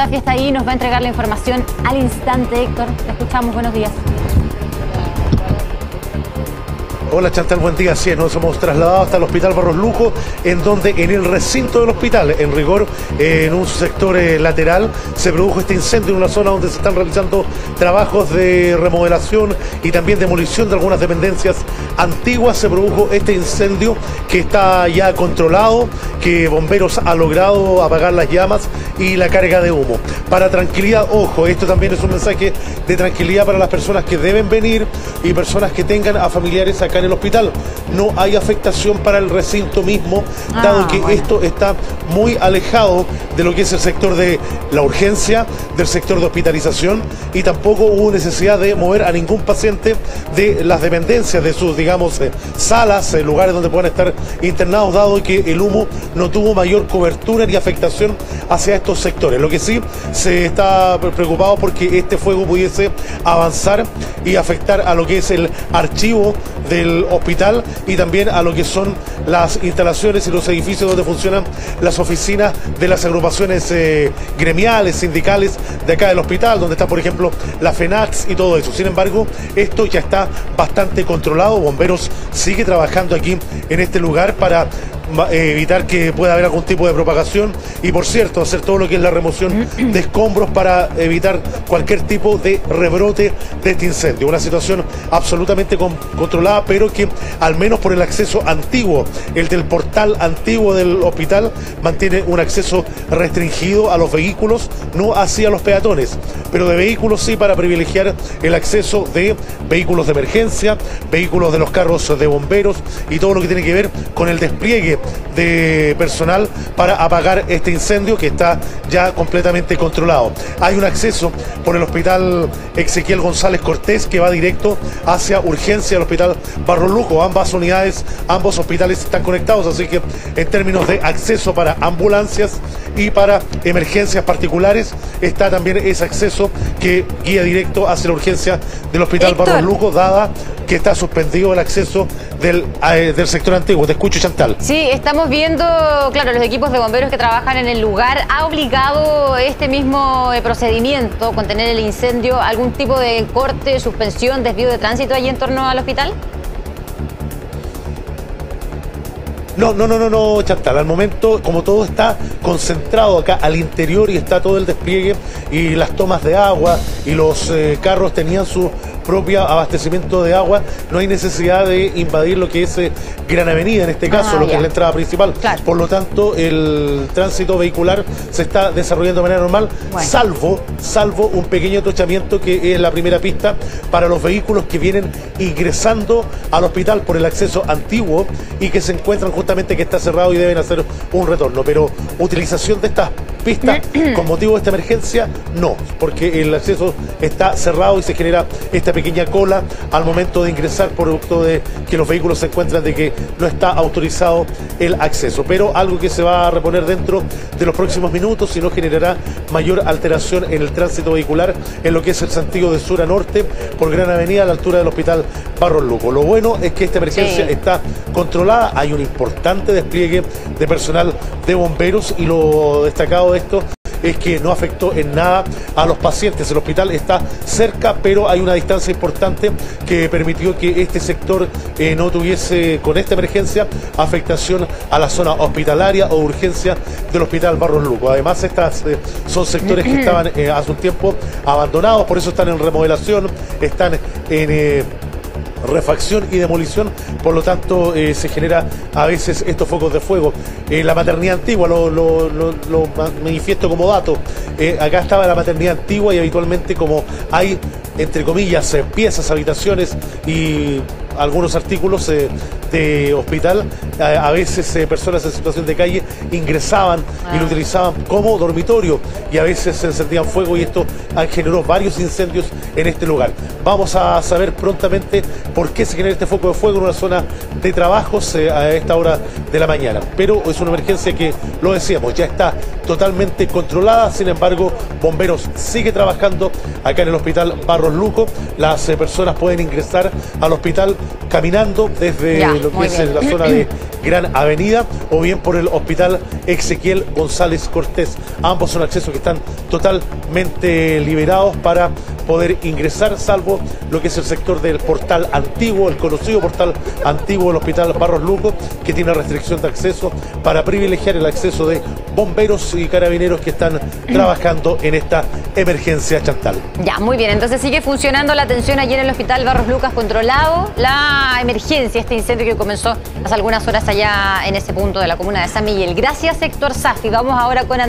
Safia está ahí, nos va a entregar la información al instante. Héctor, te escuchamos, buenos días. Hola Chantal, buen día. Sí, nos hemos trasladado hasta el Hospital Barros Luco, en donde en el recinto del hospital, en rigor, en un sector lateral, se produjo este incendio en una zona donde se están realizando trabajos de remodelación y también demolición de algunas dependencias antiguas. Se produjo este incendio que está ya controlado, que bomberos ha logrado apagar las llamas y la carga de humo. Para tranquilidad, ojo, esto también es un mensaje de tranquilidad para las personas que deben venir y personas que tengan a familiares acá en el hospital. No hay afectación para el recinto mismo, dado que esto está muy alejado de lo que es el sector de la urgencia, del sector de hospitalización, y tampoco hubo necesidad de mover a ningún paciente de las dependencias, de sus, digamos, salas, lugares donde puedan estar internados, dado que el humo no tuvo mayor cobertura ni afectación hacia estos sectores. Lo que sí se está preocupado porque este fuego pudiese avanzar y afectar a lo que es el archivo del hospital y también a lo que son las instalaciones y los edificios donde funcionan las oficinas de las agrupaciones gremiales, sindicales de acá del hospital, donde está por ejemplo la FENATS y todo eso. Sin embargo, esto ya está bastante controlado. Bomberos sigue trabajando aquí en este lugar para evitar que pueda haber algún tipo de propagación y, por cierto, hacer todo lo que es la remoción de escombros para evitar cualquier tipo de rebrote de este incendio. Una situación absolutamente controlada, pero que al menos por el acceso antiguo, el del portal antiguo del hospital, mantiene un acceso restringido a los vehículos, no así a los peatones, pero de vehículos sí, para privilegiar el acceso de vehículos de emergencia, vehículos de los carros de bomberos y todo lo que tiene que ver con el despliegue de personal para apagar este incendio que está ya completamente controlado. Hay un acceso por el hospital Ezequiel González Cortés que va directo hacia urgencia del hospital Barros Luco. Ambas unidades, ambos hospitales están conectados, así que en términos de acceso para ambulancias y para emergencias particulares está también ese acceso que guía directo hacia la urgencia del hospital Barros Luco, dada que está suspendido el acceso del sector antiguo. Te escucho, Chantal. Sí, estamos viendo, claro, los equipos de bomberos que trabajan en el lugar. ¿Ha obligado este mismo procedimiento, contener el incendio, algún tipo de corte, suspensión, desvío de tránsito allí en torno al hospital? No, Chantal, al momento, como todo está concentrado acá al interior y está todo el despliegue y las tomas de agua y los carros tenían su propio abastecimiento de agua, no hay necesidad de invadir lo que es Gran Avenida, en este caso, lo que es la entrada principal. Claro. Por lo tanto, el tránsito vehicular se está desarrollando de manera normal, salvo un pequeño atochamiento que es la primera pista para los vehículos que vienen ingresando al hospital por el acceso antiguo y que se encuentran justamente que está cerrado y deben hacer un retorno. Pero utilización de estas pistas con motivo de esta emergencia, no, porque el acceso está cerrado y se genera esta pequeña cola al momento de ingresar, producto de que los vehículos se encuentran de que no está autorizado el acceso, pero algo que se va a reponer dentro de los próximos minutos y no generará mayor alteración en el tránsito vehicular en lo que es el sentido de sur a norte por Gran Avenida a la altura del hospital Barros Luco. Lo bueno es que esta emergencia está controlada, hay un importante despliegue de personal de bomberos y lo destacado de esto es que no afectó en nada a los pacientes. El hospital está cerca, pero hay una distancia importante que permitió que este sector no tuviese, con esta emergencia, afectación a la zona hospitalaria o urgencia del hospital Barros Luco. Además, estas son sectores que estaban hace un tiempo abandonados, por eso están en remodelación, están en refacción y demolición, por lo tanto se genera a veces estos focos de fuego. La maternidad antigua, lo manifiesto como dato, acá estaba la maternidad antigua y habitualmente, como hay, entre comillas, piezas, habitaciones y algunos artículos de hospital, a veces personas en situación de calle ingresaban y lo utilizaban como dormitorio y a veces se encendían fuego y esto generó varios incendios en este lugar. Vamos a saber prontamente por qué se genera este foco de fuego en una zona de trabajos a esta hora de la mañana, pero es una emergencia que, lo decíamos, ya está totalmente controlada. Sin embargo, bomberos sigue trabajando acá en el hospital Barros Luco. Las personas pueden ingresar al hospital caminando desde en lo que es la zona de Gran Avenida, o bien por el Hospital Ezequiel González Cortés. Ambos son accesos que están totalmente liberados para poder ingresar, salvo lo que es el sector del portal antiguo, el conocido portal antiguo del Hospital Barros Luco, que tiene restricción de acceso para privilegiar el acceso de bomberos y carabineros que están trabajando en esta emergencia, Chantal. Ya, muy bien, entonces sigue funcionando la atención allí en el Hospital Barros Lucas, controlado la emergencia, este incendio que comenzó hace algunas horas allá en ese punto de la comuna de San Miguel. Gracias, Héctor Safi. Vamos ahora con